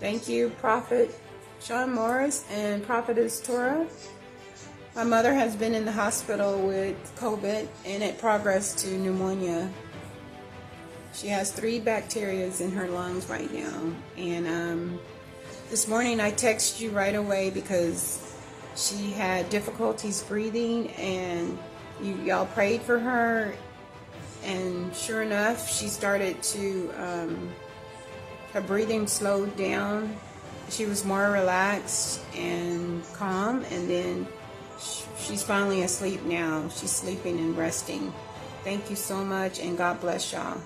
Thank you, Prophet Shawn Morris and Prophetess Tora. My mother has been in the hospital with COVID and it progressed to pneumonia. She has 3 bacterias in her lungs right now. And this morning I texted you right away because she had difficulties breathing, and y'all prayed for her, and sure enough she started to, her breathing slowed down. She was more relaxed and calm, and then she's finally asleep now. She's sleeping and resting. Thank you so much, and God bless y'all.